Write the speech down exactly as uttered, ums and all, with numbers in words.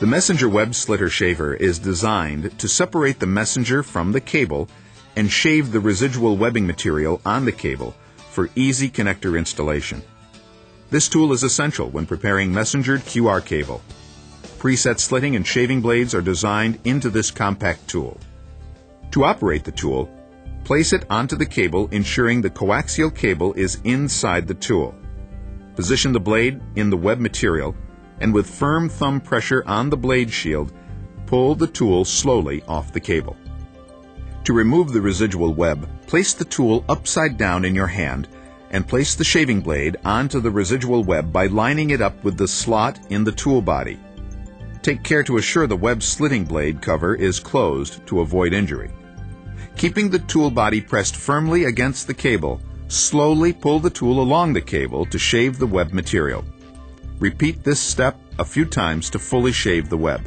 The messenger web slitter shaver is designed to separate the messenger from the cable and shave the residual webbing material on the cable for easy connector installation. This tool is essential when preparing messengered Q R cable. Preset slitting and shaving blades are designed into this compact tool. To operate the tool, place it onto the cable, ensuring the coaxial cable is inside the tool. Position the blade in the web material, and with firm thumb pressure on the blade shield, pull the tool slowly off the cable. To remove the residual web, place the tool upside down in your hand and place the shaving blade onto the residual web by lining it up with the slot in the tool body. Take care to assure the web slitting blade cover is closed to avoid injury. Keeping the tool body pressed firmly against the cable, slowly pull the tool along the cable to shave the web material. Repeat this step a few times to fully shave the web.